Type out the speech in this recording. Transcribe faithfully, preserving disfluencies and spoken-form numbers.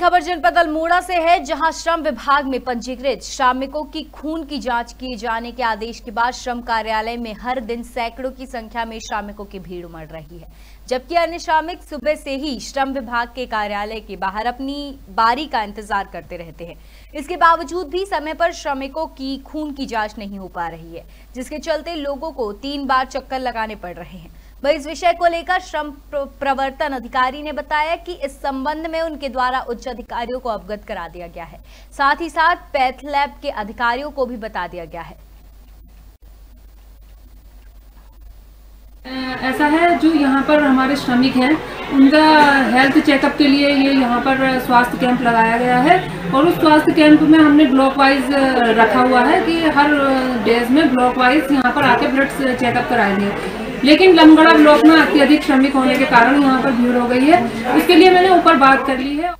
खबर जनपद अल्मोड़ा से है, जहां श्रम विभाग में पंजीकृत श्रमिकों की खून की जांच किए जाने के आदेश के बाद श्रम कार्यालय में हर दिन सैकड़ों की संख्या में श्रमिकों की भीड़ उमड़ रही है, जबकि अन्य श्रमिक सुबह से ही श्रम विभाग के कार्यालय के बाहर अपनी बारी का इंतजार करते रहते हैं। इसके बावजूद भी समय पर श्रमिकों की खून की जांच नहीं हो पा रही है, जिसके चलते लोगों को तीन बार चक्कर लगाने पड़ रहे हैं। वहीं इस विषय को लेकर श्रम प्रवर्तन अधिकारी ने बताया कि इस संबंध में उनके द्वारा उच्च अधिकारियों को अवगत करा दिया गया है, साथ ही साथ पैथ लैब के अधिकारियों को भी बता दिया गया है। ऐसा है, जो यहाँ पर हमारे श्रमिक हैं उनका हेल्थ चेकअप के लिए ये यहाँ पर स्वास्थ्य कैंप लगाया गया है और उस स्वास्थ्य कैंप में हमने ब्लॉक वाइज रखा हुआ है कि हर डेज में ब्लॉक वाइज यहाँ पर आके ब्लड चेकअप कराएंगे, लेकिन लमगड़ा ब्लॉक में अत्यधिक श्रमिक होने के कारण यहाँ पर भीड़ हो गई है। इसके लिए मैंने ऊपर बात कर ली है।